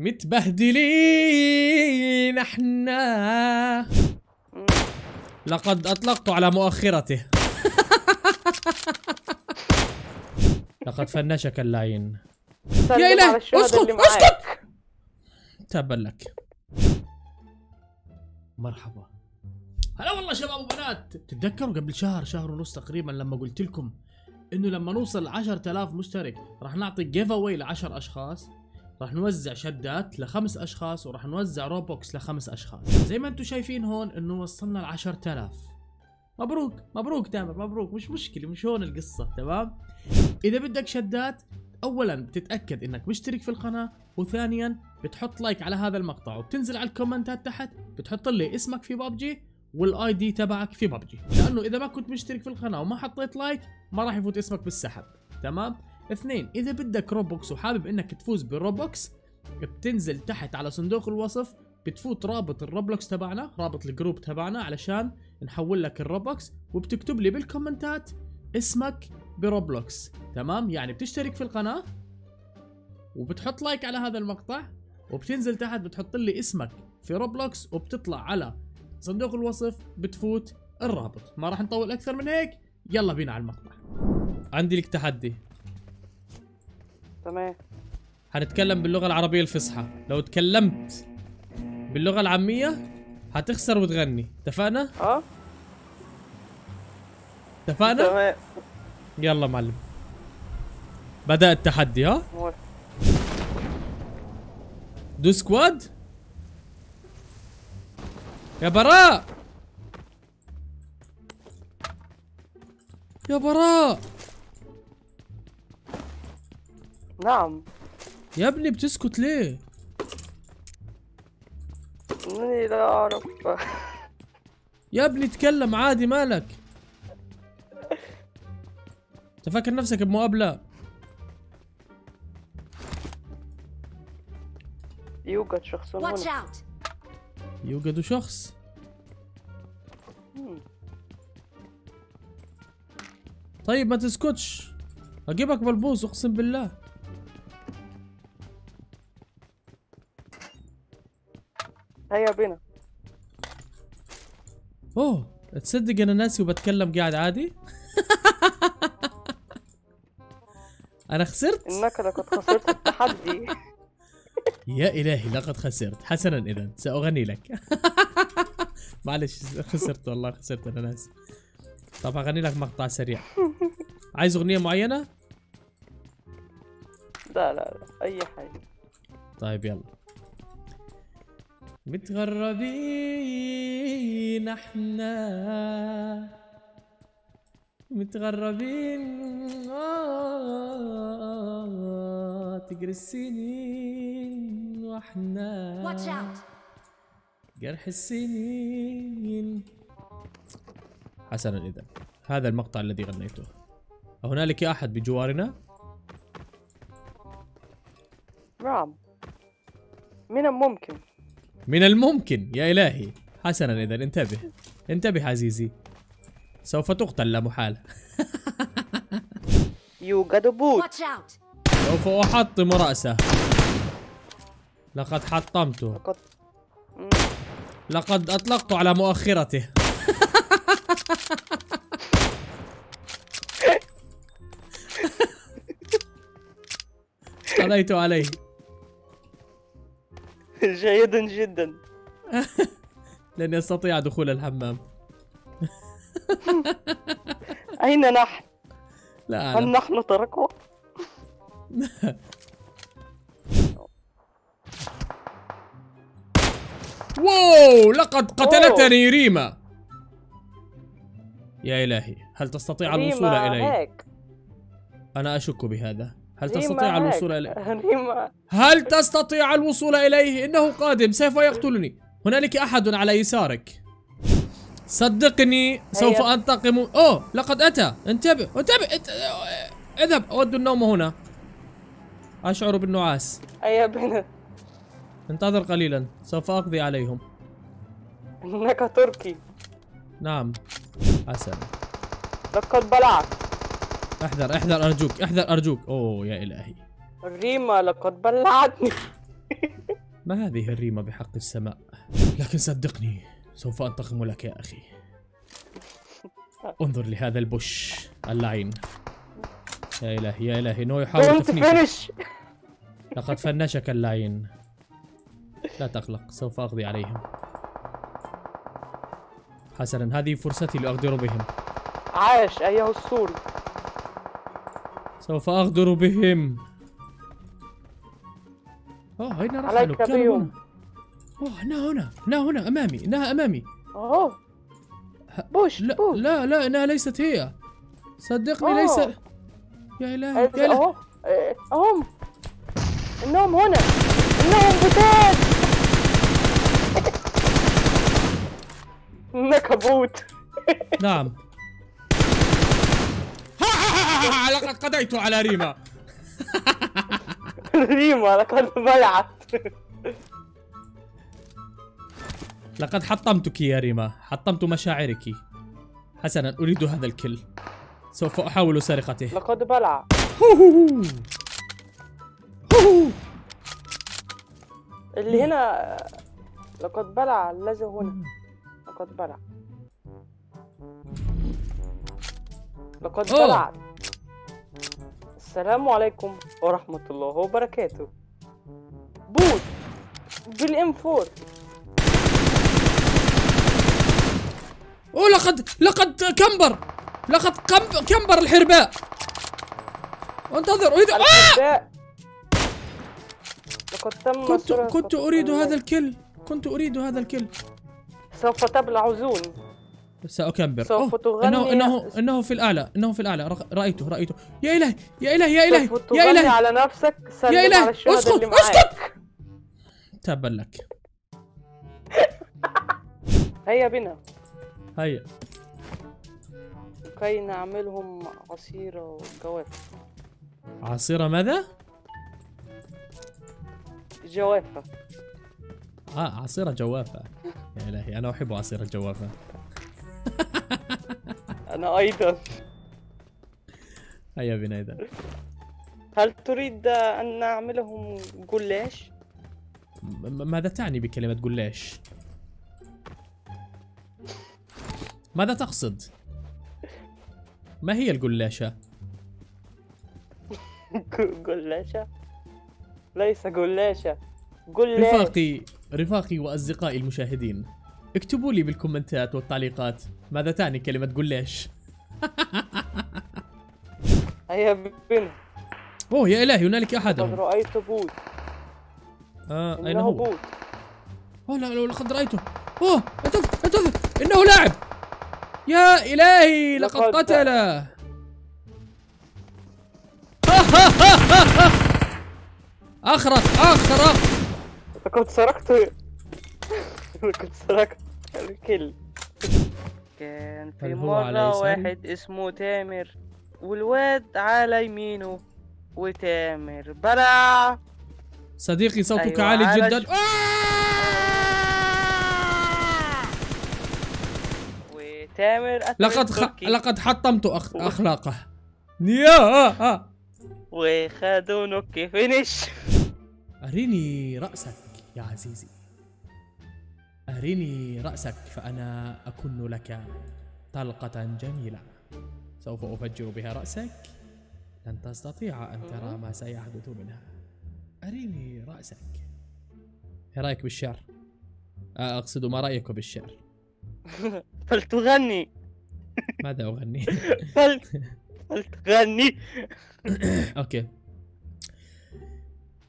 متبهدلين احنا. لقد اطلقت على مؤخرته. لقد فنشك اللعين. يا إلهي اسكت اسكت. تابا لك. مرحبا. هلا والله شباب وبنات. تتذكروا قبل شهر ونص تقريبا لما قلت لكم انه لما نوصل 10,000 مشترك راح نعطي جيف اواي ل 10 اشخاص، راح نوزع شدات ل5 اشخاص، وراح نوزع روبوكس ل5 اشخاص. زي ما انتم شايفين هون انه وصلنا ل 10,000. مبروك مبروك تامر مبروك، مش مشكلة، مش هون القصة، تمام؟ إذا بدك شدات، أولاً بتتأكد إنك مشترك في القناة، وثانياً بتحط لايك على هذا المقطع، وبتنزل على الكومنتات تحت بتحط لي اسمك في ببجي والاي دي تبعك في ببجي، لأنه إذا ما كنت مشترك في القناة وما حطيت لايك ما راح يفوت اسمك بالسحب، تمام؟ اثنين، إذا بدك روبوكس وحابب إنك تفوز بالروبوكس بتنزل تحت على صندوق الوصف بتفوت رابط الروبلكس تبعنا، رابط الجروب تبعنا علشان نحول لك الروبلكس، وبتكتب لي بالكومنتات اسمك بروبلكس، تمام؟ يعني بتشترك في القناة وبتحط لايك على هذا المقطع وبتنزل تحت بتحط لي اسمك في روبلكس وبتطلع على صندوق الوصف بتفوت الرابط. ما راح نطول اكثر من هيك، يلا بينا على المقطع. عندي لك تحدي. تمام. حنتكلم باللغة العربية الفصحى، لو تكلمت باللغة العامية هتخسر وتغني، اتفقنا؟ اه اتفقنا؟ تمام. يلا معلم، بدأ التحدي. ها؟ دو سكواد يا براء يا براء. نعم يا ابني، بتسكت ليه؟ لا أعرف. يا ابني اتكلم عادي، مالك؟ أنت فاكر نفسك بمقابلة؟ يوجد شخص هنا. يوجد شخص. طيب ما تسكتش، أجيبك بلبوس أقسم بالله. هيا بينا. اوه تصدق انا ناسي وبتكلم قاعد عادي؟ انا خسرت؟ انك لقد خسرت التحدي. يا الهي لقد خسرت، حسنا اذا ساغني لك. معلش خسرت والله، خسرت انا ناسي. طب هغني لك مقطع سريع. عايز اغنية معينة؟ لا لا لا اي حاجة. طيب يلا. متغربين احنا متغربين، تجري السنين واحنا جرح السنين. حسنا اذا هذا المقطع الذي غنيته. هنالك احد بجوارنا؟ نعم من الممكن، من الممكن. يا إلهي حسنا إذا انتبه انتبه عزيزي، سوف تقتل لا محالة. يوجد بوت، سوف أحطم رأسه. لقد حطمته، لقد أطلقت على مؤخرته. قضيت عليه. جيد جدا. لن يستطيع دخول الحمام. أين نحن؟ لا أعلم. هل نحن تركه؟ واو لقد قتلتني ريما. يا إلهي هل تستطيع الوصول إلي؟ أنا أشك بهذا. هل تستطيع الوصول إليه؟ هل تستطيع الوصول إليه؟ إنه قادم، سوف يقتلني. هنالك أحد على يسارك. صدقني سوف أنتقم. أوه لقد أتى، انتبه انتبه، اذهب، أود النوم هنا، أشعر بالنعاس. أيا بنا. انتظر قليلا سوف أقضي عليهم. إنك تركي. نعم حسنا. لقد بلعك. احذر احذر ارجوك احذر ارجوك. اوه يا الهي ريما لقد بلعتني. ما هذه الريمة بحق السماء، لكن صدقني سوف أنتقم لك يا أخي. انظر لهذا البوش اللعين. يا إلهي يا إلهي، إنه يحاول تفنيشك. لقد فنشك اللعين. لا تقلق، سوف أقضي عليهم. حسنا، هذه فرصتي لأغدر بهم. عاش أيها السور. سوف أغدر بهم. أين رحلوا؟ كانوا هنا أمامي، إنها أمامي. بوش. لا، إنها ليست هي، صدقني. ليس. يا إلهي يا إلهي، هم، إنهم هنا، إنهم بتاد. نكبوت. نعم. لقد قضيت على ريما. ريما لقد ضيعت. لقد حطمتك يا ريما، حطمت مشاعرك. حسنا، أريد هذا الكل، سوف أحاول سرقته. لقد بلع. اللي هنا لقد بلع، الذي هنا لقد بلع، لقد بلع. السلام عليكم ورحمة الله وبركاته. بوت بالإم4. لقد كمبر، لقد كمبر الحرباء. انتظر، أريد. لقد تم. كنت أريد هذا الكل، كنت أريد هذا الكل. سوف تبلع زون. سأكمبر. سوف تغني. إنه في الأعلى، إنه في الأعلى. رأيته. يا إلهي يا إلهي يا إلهي يا إلهي، على نفسك. يا إلهي، اسكت. تابا لك. هيا بنا، هيا كي نعملهم عصيرة وجوافة. عصيرة ماذا؟ جوافة. عصيرة جوافة. يا إلهي، أنا أحب عصيرة جوافة. أنا أيضا. هيا بنا إذا. هل تريد أن نعملهم جلاش؟ ماذا تعني بكلمة جلاش؟ ماذا تقصد؟ ما هي الجلاشة؟ جلاشة؟ ليس جلاشة، جلاش. رفاقي وأصدقائي المشاهدين، اكتبوا لي بالكومنتات والتعليقات ماذا تعني كلمة جلاش. هيا بنا. يا إلهي، هنالك أحدهم. لقد رأيت بوت. أين هو؟ بوت. لا، لقد رأيته. انتظر، إنه لاعب. يا إلهي، لقد قتله. أخرق. لقد سرقت الكل. كان في مرة واحد اسمه تامر، والواد على يمينه، وتامر بلع. صديقي، صوتك عالي جدا. وتامر لقد حطمت أخلاقه. يا وخادونك فينيش. أريني رأسك يا عزيزي، أريني رأسك فأنا أكن لك طلقة جميلة. سوف أفجر بها رأسك، لن تستطيع أن ترى ما سيحدث منها. أريني رأسك. ما رأيك بالشعر؟ أقصد، ما رأيك بالشعر؟ فلتغني. ماذا أغني؟ فلتغني. أوكي.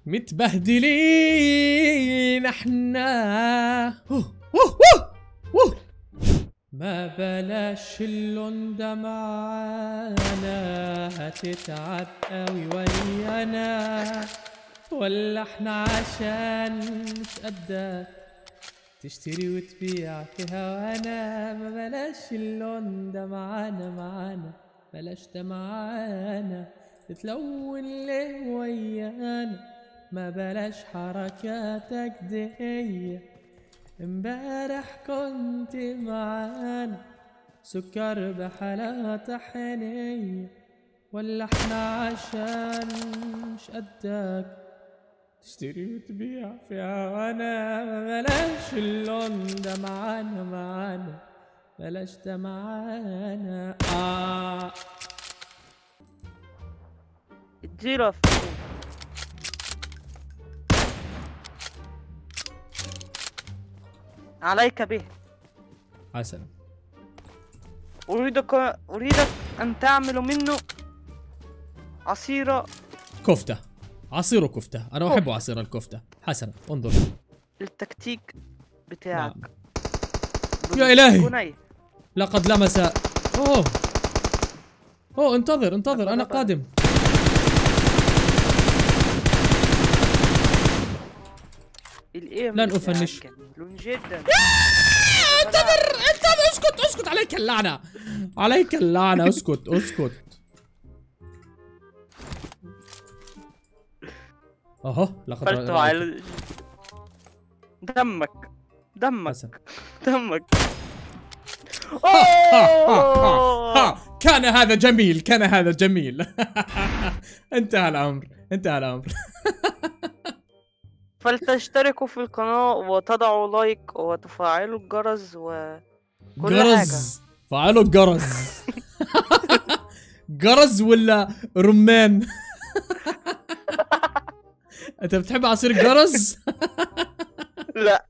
متبهدلين احنا، ما بلاش اللندة معانا، هتتعب قوي ويانا، ولا احنا عشان نتقدى تشتري وتبيع في هوانا. ما بلاش اللندة معانا، بلاش ده معانا، تتلون ليه ويانا. ما بلاش حركاتك دقية، امبارح كنت معانا، سكر بحلاوة طحينية، ولا احنا عشان مش قدك تشتري وتبيع فيها، وانا بلاش اللون ده معانا معانا، بلاش ده معانا. الجيرف عليك به. حسنا، أريدك أن تعمل منه عصير كفتة. عصير كفتة، أنا أحب عصير الكفتة. حسنا، انظر التكتيك بتاعك. نعم. يا إلهي جنيه. لقد لمس. أوه انتظر انتظر، أنا قادم. لن أفنش. جدا. انتظر انتظر، اسكت اسكت، عليك اللعنة عليك اللعنة، اسكت اسكت. لقد دمك دمك دمك. كان هذا جميل، كان هذا جميل. انتهى الأمر انتهى الأمر. فلتشتركوا في القناة وتضعوا لايك وتفعلوا الجرس وكل جرس. حاجة فعلوا الجرس. جرس ولا رمان؟ انت بتحب عصير الجرس؟ لا.